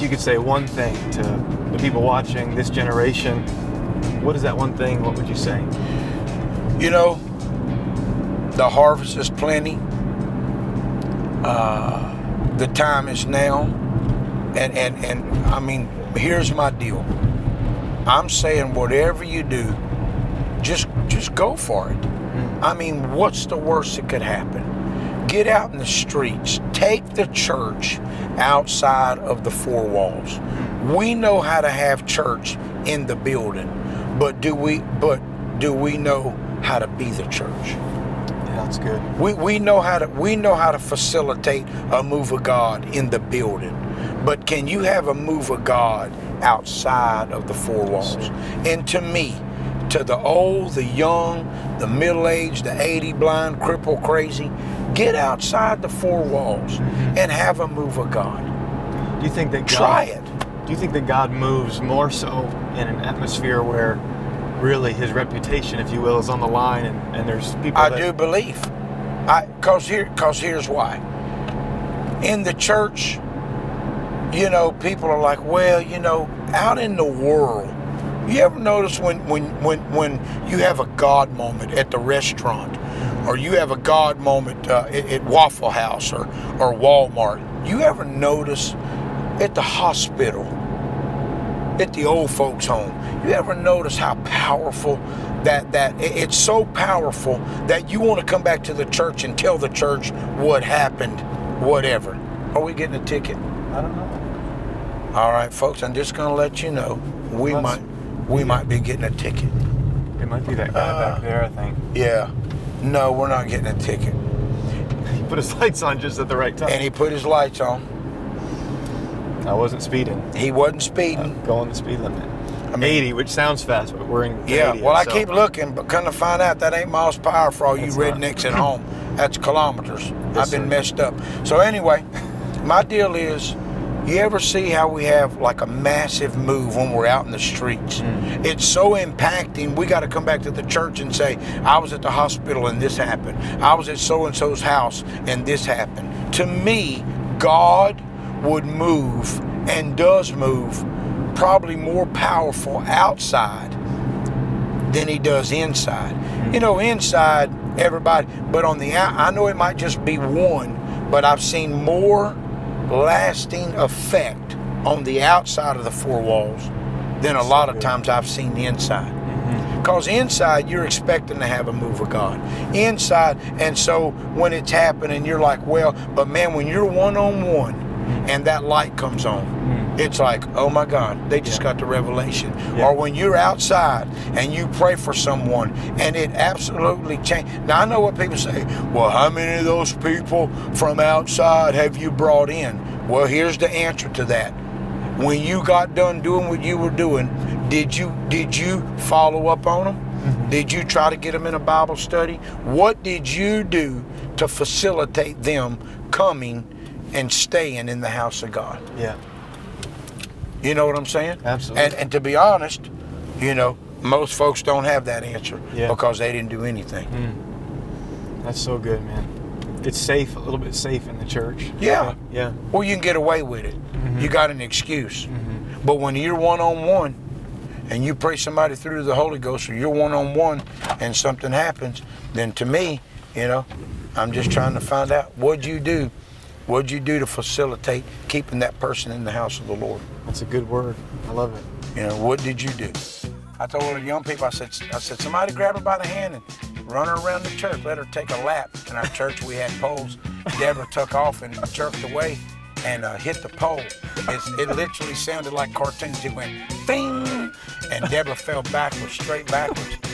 you could say one thing to the people watching this generation, what is that one thing? What would you say? You know, the harvest is plenty. The time is now. And I mean, here's my deal. I'm saying whatever you do, just go for it. I mean, what's the worst that could happen? Get out in the streets. Take the church outside of the four walls. We know how to have church in the building, but do we know how to be the church? Yeah, that's good. We know how to facilitate a move of God in the building, but can you have a move of God outside of the four walls? And to me, to the old, the young, the middle-aged, the 80, blind, crippled, crazy, get outside the four walls and have a move of God. Do you think that God, try it? Do you think that God moves more so in an atmosphere where really his reputation, if you will, is on the line, and there's people? I do believe, 'cause here's why. In the church, you know, people are like, well, you know, out in the world. You ever notice when you have a God moment at the restaurant, or you have a God moment at Waffle House or Walmart? You ever notice at the hospital, at the old folks' home? You ever notice how powerful that it's so powerful that you want to come back to the church and tell the church what happened, whatever. Are we getting a ticket? I don't know. All right, folks. I'm just going to let you know we might be getting a ticket. It might be that guy back there, I think. Yeah. No, we're not getting a ticket. He put his lights on just at the right time. And he put his lights on. I wasn't speeding. He wasn't speeding. Going the speed limit. I mean, 80, which sounds fast, but we're in. Yeah. 80, well, I keep looking, but come to find out that ain't miles per hour for all you rednecks at home. That's kilometers. Yes, I've been messed up. So anyway, my deal is, you ever see how we have like a massive move when we're out in the streets? Mm. It's so impacting, we got to come back to the church and say, I was at the hospital and this happened. I was at so-and-so's house and this happened. To me, God would move and does move probably more powerful outside than he does inside. Mm. You know, inside, everybody, but on the out, I know it might just be one, but I've seen more lasting effect on the outside of the four walls than a lot of times I've seen the inside. Because inside, you're expecting to have a move of God. Inside, and so when it's happening, you're like, well, but man, when you're one-on-one and that light comes on, it's like, oh my God, they just got the revelation. Yeah. Or when you're outside and you pray for someone and it absolutely changed. Now I know what people say, well, how many of those people from outside have you brought in? Well, here's the answer to that. When you got done doing what you were doing, did you follow up on them? Mm-hmm. Did you try to get them in a Bible study? What did you do to facilitate them coming and staying in the house of God? Yeah. You know what I'm saying? Absolutely. And to be honest, you know, most folks don't have that answer because they didn't do anything. Mm. That's so good, man. It's safe, a little bit safe in the church. Yeah. Yeah. Well, you can get away with it. Mm-hmm. You got an excuse. Mm-hmm. But when you're one-on-one and you pray somebody through the Holy Ghost, or you're one-on-one and something happens, then to me, you know, I'm just trying to find out, what'd you do? What'd you do to facilitate keeping that person in the house of the Lord? That's a good word. I love it. You know, what did you do? I told the young people, I said, somebody grab her by the hand and run her around the church. Let her take a lap. In our church, we had poles. Deborah took off and jerked away and hit the pole. It literally sounded like cartoons. It went, ding, and Deborah fell backwards, straight backwards.